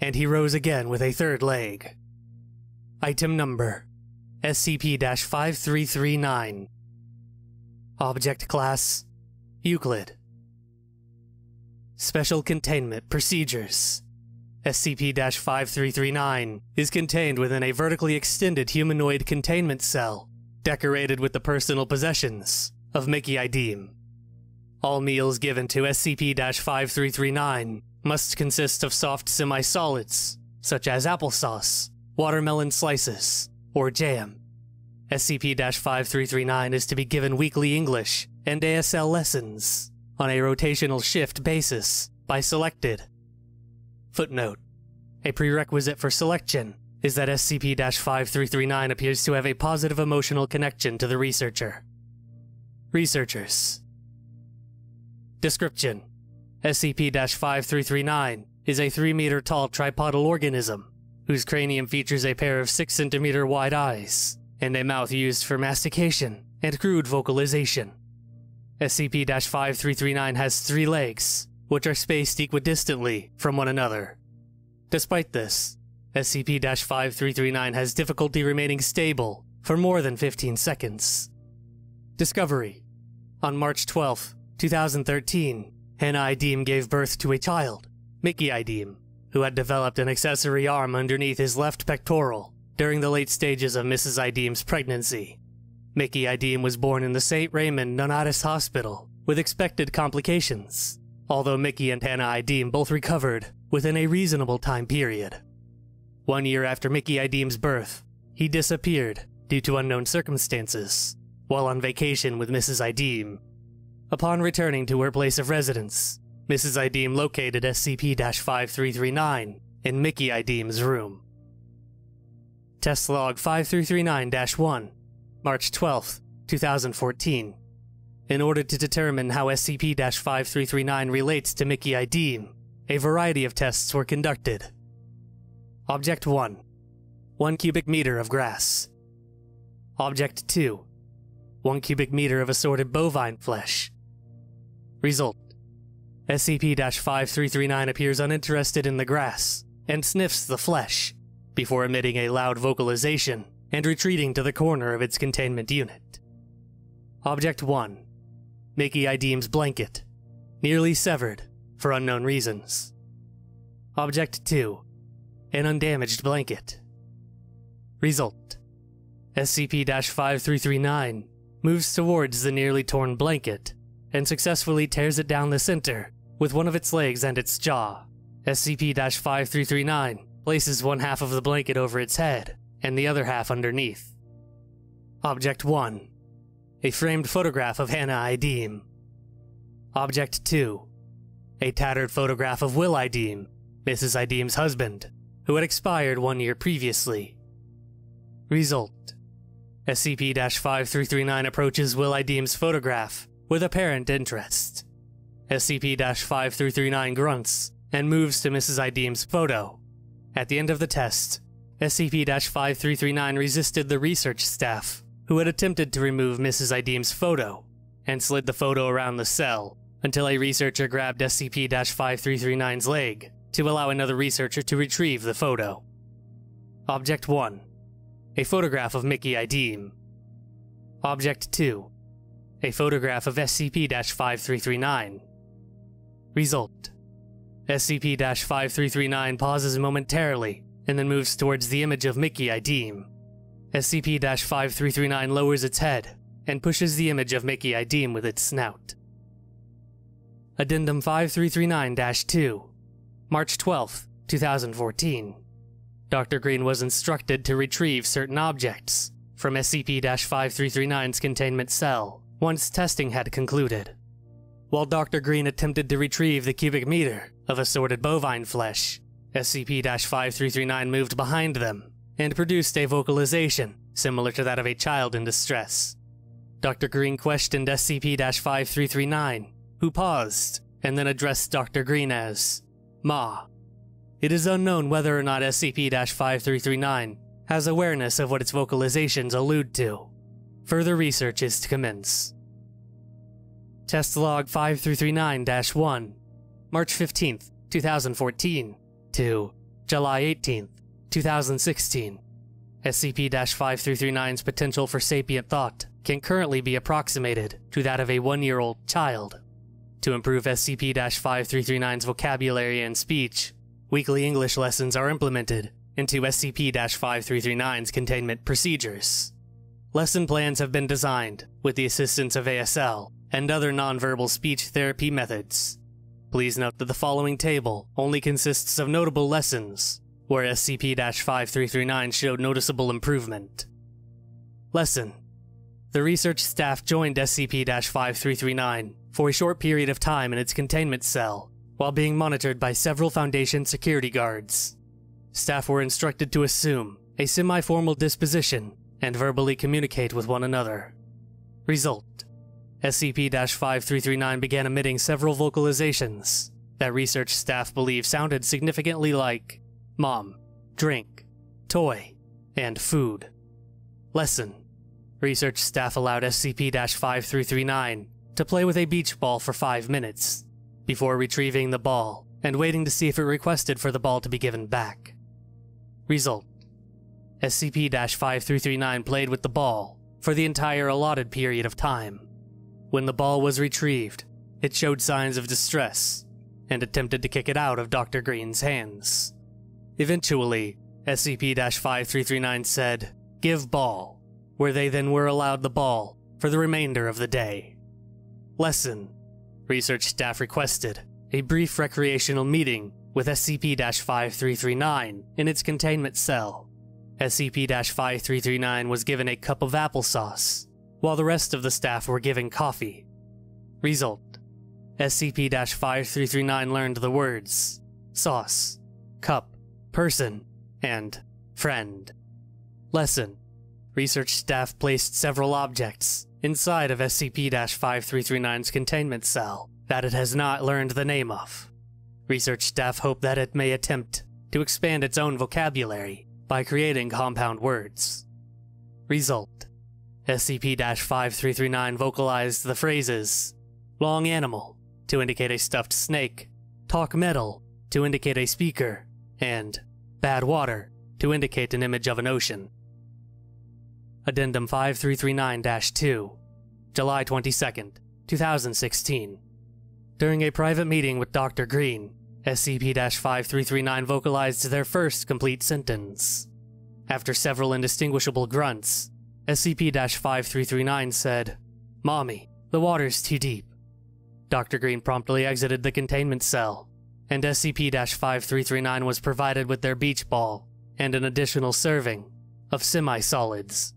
and he rose again with a third leg. Item number: SCP-5339. Object class: Euclid. Special Containment Procedures. SCP-5339 is contained within a vertically extended humanoid containment cell decorated with the personal possessions of Mickey Ideem. All meals given to SCP-5339 must consist of soft semi-solids, such as applesauce, watermelon slices, or jam. SCP-5339 is to be given weekly English and ASL lessons on a rotational shift basis by selected. Footnote: a prerequisite for selection is that SCP-5339 appears to have a positive emotional connection to the researcher. Researchers. Description: SCP-5339 is a 3-meter tall tripodal organism whose cranium features a pair of 6-centimeter wide eyes and a mouth used for mastication and crude vocalization. SCP-5339 has 3 legs, which are spaced equidistantly from one another. Despite this, SCP-5339 has difficulty remaining stable for more than 15 seconds. Discovery: on March 12, 2013, Hannah Ideem gave birth to a child, Mickey Ideem, who had developed an accessory arm underneath his left pectoral during the late stages of Mrs. Ideem's pregnancy. Mickey Ideem was born in the St. Raymond Nonnatus Hospital with expected complications, although Mickey and Hannah Ideem both recovered within a reasonable time period. 1 year after Mickey Ideem's birth, he disappeared due to unknown circumstances while on vacation with Mrs. Ideem. Upon returning to her place of residence, Mrs. Ideem located SCP-5339 in Mickey Ideem's room. Test Log 5339-1, March 12, 2014. In order to determine how SCP-5339 relates to Mickey Ideem, a variety of tests were conducted. Object 1: 1 cubic meter of grass. Object 2: 1 cubic meter of assorted bovine flesh. Result: SCP-5339 appears uninterested in the grass and sniffs the flesh before emitting a loud vocalization and retreating to the corner of its containment unit. Object 1: Mickey Ideem's blanket, nearly severed for unknown reasons. Object 2: an undamaged blanket. Result: SCP-5339 moves towards the nearly torn blanket and successfully tears it down the center with one of its legs and its jaw. SCP-5339 places one half of the blanket over its head and the other half underneath. Object 1: a framed photograph of Hannah Ideem. Object 2: a tattered photograph of Will Ideem, Mrs. Ideem's husband, who had expired 1 year previously. Result: SCP-5339 approaches Will Ideem's photograph with apparent interest. SCP-5339 grunts and moves to Mrs. Ideem's photo. At the end of the test, SCP-5339 resisted the research staff, who had attempted to remove Mrs. Ideem's photo, and slid the photo around the cell until a researcher grabbed SCP-5339's leg to allow another researcher to retrieve the photo. Object 1: a photograph of Mickey Ideem. Object 2: a photograph of SCP-5339. Result: SCP-5339 pauses momentarily and then moves towards the image of Mickey Ideem. SCP-5339 lowers its head and pushes the image of Mickey Ideem with its snout. Addendum 5339-2, March 12, 2014. Dr. Green was instructed to retrieve certain objects from SCP-5339's containment cell once testing had concluded. While Dr. Green attempted to retrieve the cubic meter of assorted bovine flesh, SCP-5339 moved behind them and produced a vocalization similar to that of a child in distress. Dr. Green questioned SCP-5339, who paused and then addressed Dr. Green as Ma. It is unknown whether or not SCP-5339 has awareness of what its vocalizations allude to. Further research is to commence. Test Log 5339-1, March 15, 2014, to July 18th, 2016. SCP-5339's potential for sapient thought can currently be approximated to that of a 1-year-old child. To improve SCP-5339's vocabulary and speech, weekly English lessons are implemented into SCP-5339's containment procedures. Lesson plans have been designed with the assistance of ASL and other nonverbal speech therapy methods. Please note that the following table only consists of notable lessons where SCP-5339 showed noticeable improvement. Lesson: the research staff joined SCP-5339 for a short period of time in its containment cell while being monitored by several Foundation security guards. Staff were instructed to assume a semi-formal disposition and verbally communicate with one another. Result: SCP-5339 began emitting several vocalizations that research staff believe sounded significantly like mom, drink, toy, and food. Lesson: research staff allowed SCP-5339 to play with a beach ball for 5 minutes before retrieving the ball and waiting to see if it requested for the ball to be given back. Result: SCP-5339 played with the ball for the entire allotted period of time. When the ball was retrieved, it showed signs of distress and attempted to kick it out of Dr. Green's hands. Eventually, SCP-5339 said, "Give ball," where they then were allowed the ball for the remainder of the day. Lesson: research staff requested a brief recreational meeting with SCP-5339 in its containment cell. SCP-5339 was given a cup of applesauce, while the rest of the staff were given coffee. Result: SCP-5339 learned the words sauce, cup, person, and friend. Lesson: research staff placed several objects inside of SCP-5339's containment cell that it has not learned the name of. Research staff hope that it may attempt to expand its own vocabulary by creating compound words. Result: SCP-5339 vocalized the phrases long animal to indicate a stuffed snake, talk metal to indicate a speaker, and bad water to indicate an image of an ocean. Addendum 5339-2, July 22, 2016. During a private meeting with Dr. Green, SCP-5339 vocalized their first complete sentence. After several indistinguishable grunts, SCP-5339 said, "Mommy, the water's too deep." Dr. Green promptly exited the containment cell, and SCP-5339 was provided with their beach ball and an additional serving of semi-solids.